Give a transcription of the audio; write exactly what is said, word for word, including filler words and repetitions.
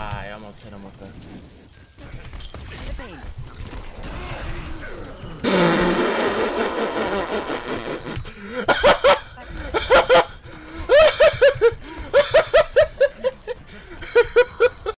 Ah, I almost hit him with the...